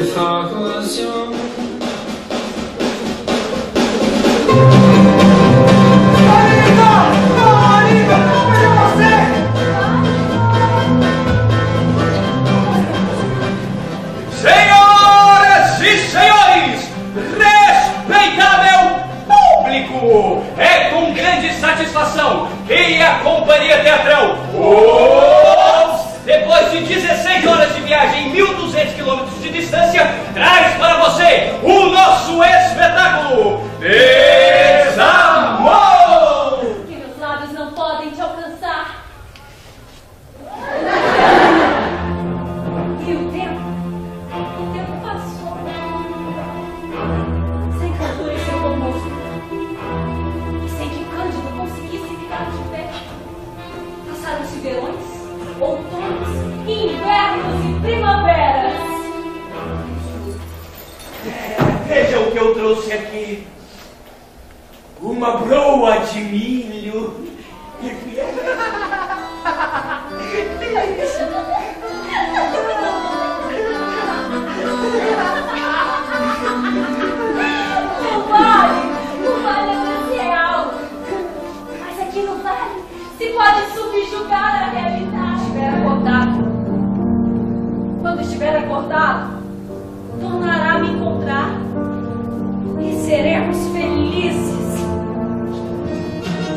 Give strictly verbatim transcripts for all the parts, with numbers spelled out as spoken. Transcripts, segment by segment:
if I was young. É com grande satisfação que a Companhia Teatral Oops!, depois de dezesseis horas de viagem e mil e duzentos quilômetros de distância, traz para você o nosso espetáculo Desamor! Que meus lábios não podem te alcançar. E o tempo, o tempo passou. Sem cantor e sem conosco. Passaram-se verões, outonos, invernos e primaveras. Veja o que eu trouxe aqui. Uma broa de milho. Quando estiver acordado, tornará a me encontrar e seremos felizes.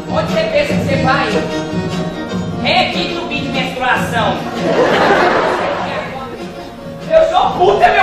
Onde você pensa que você vai? É que tu pediu menstruação. Eu sou puta, meu.